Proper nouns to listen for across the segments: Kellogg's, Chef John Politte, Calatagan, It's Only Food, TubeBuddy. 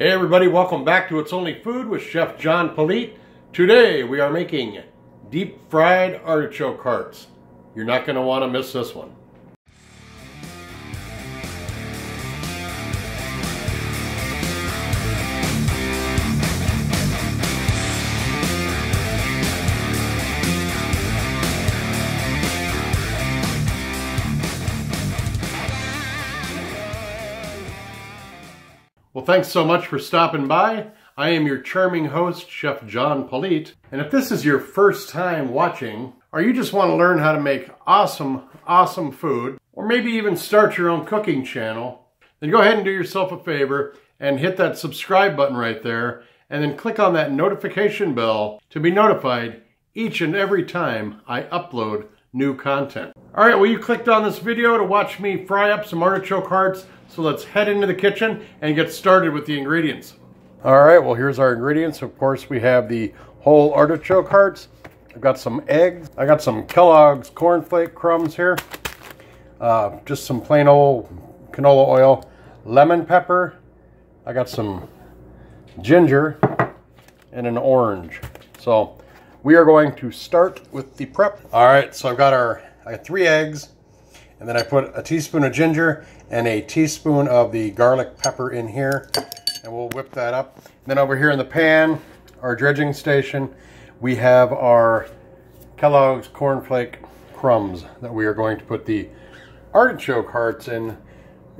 Hey everybody, welcome back to It's Only Food with Chef John Politte. Today we are making deep fried artichoke hearts. You're not going to want to miss this one. Well, thanks so much for stopping by. I am your charming host, Chef John Politte. And if this is your first time watching, or you just want to learn how to make awesome food, or maybe even start your own cooking channel, then go ahead and do yourself a favor and hit that subscribe button right there, and then click on that notification bell to be notified each and every time I upload new content. All right, well, you clicked on this video to watch me fry up some artichoke hearts, so let's head into the kitchen and get started with the ingredients. All right, well, here's our ingredients. Of course, we have the whole artichoke hearts. I've got some eggs. I got some Kellogg's cornflake crumbs here. Just some plain old canola oil, lemon pepper. I got some ginger and an orange. So we are going to start with the prep. All right, so I got 3 eggs, and then I put a teaspoon of ginger and a teaspoon of the garlic pepper in here, and we'll whip that up. And then over here in the pan, our dredging station, we have our Kellogg's cornflake crumbs that we are going to put the artichoke hearts in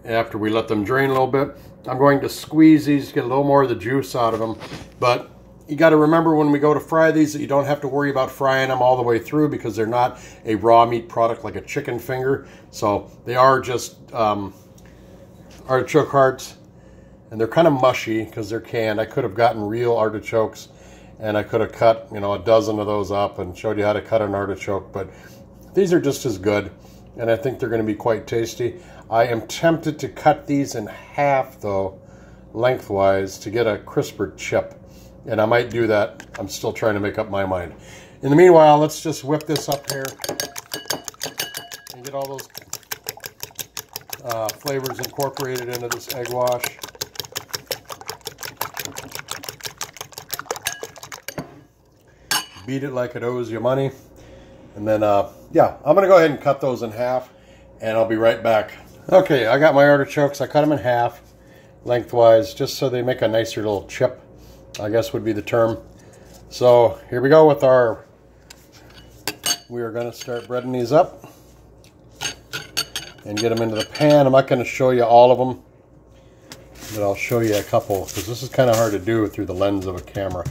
after we let them drain a little bit. I'm going to squeeze these to get a little more of the juice out of them, but you got to remember when we go to fry these that you don't have to worry about frying them all the way through, because they're not a raw meat product like a chicken finger. So they are just artichoke hearts, and they're kind of mushy because they're canned. I could have gotten real artichokes, and I could have cut, you know, a dozen of those up and showed you how to cut an artichoke, but these are just as good, and I think they're going to be quite tasty. I am tempted to cut these in half though, lengthwise, to get a crisper chip. And I might do that. I'm still trying to make up my mind. In the meanwhile, let's just whip this up here and get all those flavors incorporated into this egg wash. Beat it like it owes you money. And then, yeah, I'm going to go ahead and cut those in half, and I'll be right back. Okay, I got my artichokes. I cut them in half lengthwise just so they make a nicer little chip, I guess would be the term. So here we go with our, we are going to start breading these up and get them into the pan. I'm not going to show you all of them, but I'll show you a couple, because this is kind of hard to do through the lens of a camera.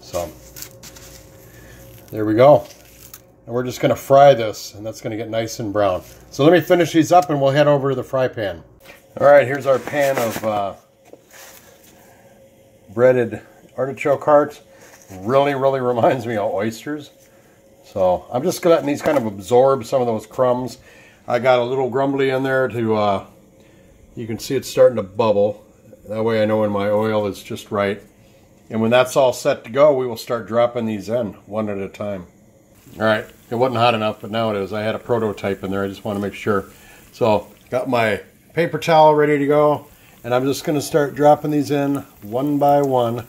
So there we go. And we're just going to fry this, and that's going to get nice and brown. So let me finish these up and we'll head over to the fry pan. All right, here's our pan of breaded artichoke hearts. Really reminds me of oysters. So I'm just letting these kind of absorb some of those crumbs. I got a little grumbly in there to, you can see it's starting to bubble. That way I know when my oil is just right. And when that's all set to go, we will start dropping these in one at a time. All right, it wasn't hot enough, but now it is. I had a prototype in there. I just want to make sure. So got my paper towel ready to go. And I'm just going to start dropping these in one by one,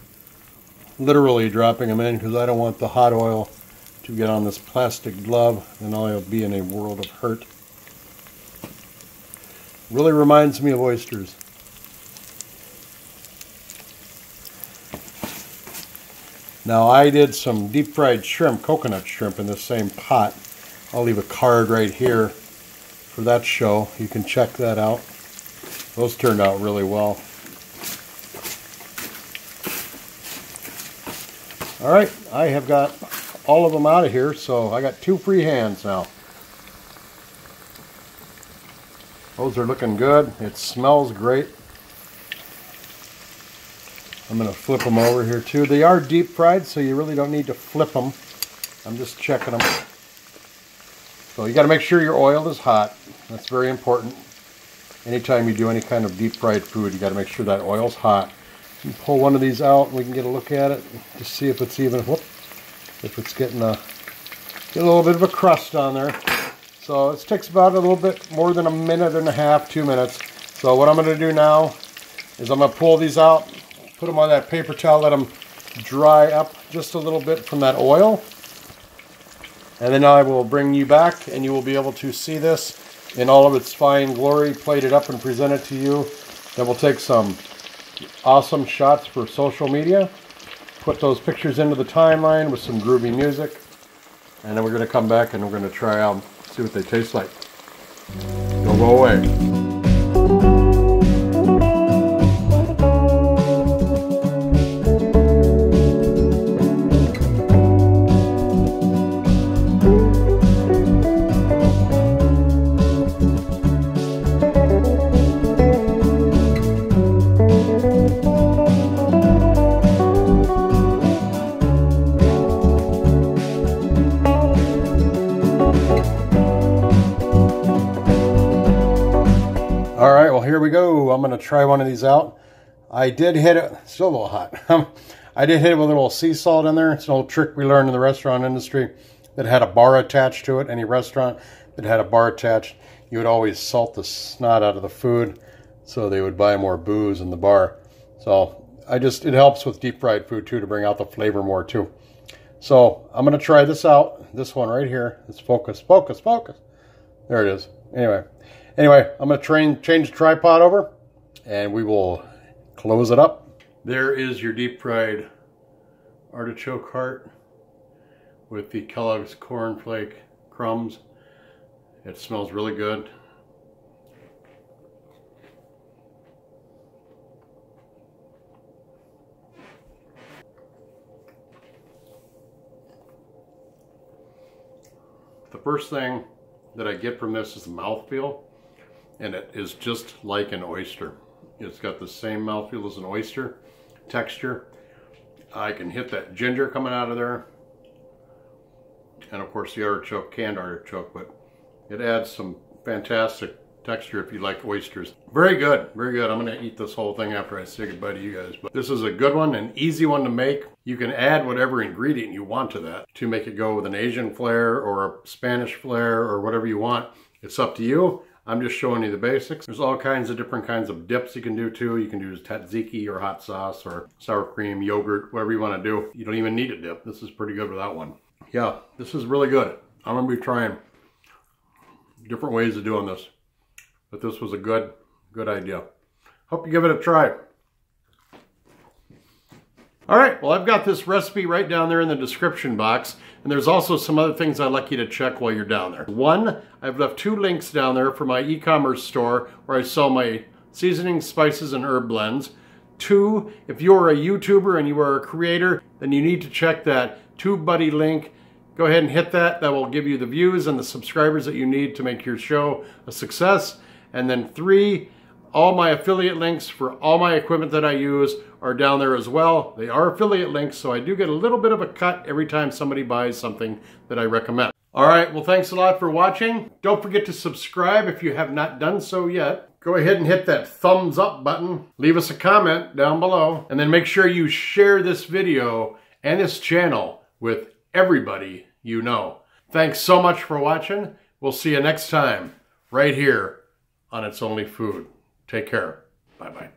literally dropping them in, because I don't want the hot oil to get on this plastic glove, and I'll be in a world of hurt. Really reminds me of oysters. Now I did some deep fried shrimp, coconut shrimp, in this same pot. I'll leave a card right here for that show. You can check that out. Those turned out really well. All right, I have got all of them out of here, so I got 2 free hands now. Those are looking good. It smells great. I'm going to flip them over here too. They are deep fried, so you really don't need to flip them. I'm just checking them. So you got to make sure your oil is hot. That's very important. Anytime you do any kind of deep fried food, you got to make sure that oil's hot. You pull one of these out, and we can get a look at it to see if it's even, whoop, if it's getting a little bit of a crust on there. So it takes about a little bit more than a minute and a half, 2 minutes. So what I'm going to do now is I'm going to pull these out, put them on that paper towel, let them dry up just a little bit from that oil. And then I will bring you back and you will be able to see this in all of its fine glory, plated up and presented to you. Then we'll take some awesome shots for social media, put those pictures into the timeline with some groovy music, and then we're going to come back and we're going to try out, see what they taste like. Don't go away. Here we go. I'm going to try one of these out. I did hit it, still a little hot. I did hit it with a little sea salt in there. It's an old trick we learned in the restaurant industry that had a bar attached to it. Any restaurant that had a bar attached, you would always salt the snot out of the food so they would buy more booze in the bar. So it helps with deep fried food too, to bring out the flavor more too. So I'm going to try this out. This one right here. It's focus. There it is. Anyway, I'm going to change the tripod over, and we will close it up. There is your deep-fried artichoke heart with the Kellogg's cornflake crumbs. It smells really good. The first thing that I get from this is the mouthfeel. And it is just like an oyster. It's got the same mouthfeel as an oyster texture. I can hit that ginger coming out of there. And of course the artichoke, canned artichoke, but it adds some fantastic texture if you like oysters. Very good, very good. I'm gonna eat this whole thing after I say goodbye to you guys. But this is a good one, an easy one to make. You can add whatever ingredient you want to that to make it go with an Asian flair or a Spanish flair or whatever you want. It's up to you. I'm just showing you the basics. There's all kinds of different kinds of dips you can do too. You can do tzatziki or hot sauce or sour cream, yogurt, whatever you want to do. You don't even need a dip. This is pretty good without one. Yeah, this is really good. I'm going to be trying different ways of doing this. But this was a good idea. Hope you give it a try. All right, well, I've got this recipe right down there in the description box, and there's also some other things I'd like you to check while you're down there. One, I've left 2 links down there for my e-commerce store where I sell my seasonings, spices, and herb blends. 2, if you're a YouTuber and you are a creator, then you need to check that TubeBuddy link. Go ahead and hit that. That will give you the views and the subscribers that you need to make your show a success. And then 3, all my affiliate links for all my equipment that I use are down there as well. They are affiliate links, so I do get a little bit of a cut every time somebody buys something that I recommend. All right, well, thanks a lot for watching. Don't forget to subscribe if you have not done so yet. Go ahead and hit that thumbs up button. Leave us a comment down below. And then make sure you share this video and this channel with everybody you know. Thanks so much for watching. We'll see you next time right here on It's Only Food. Take care. Bye-bye.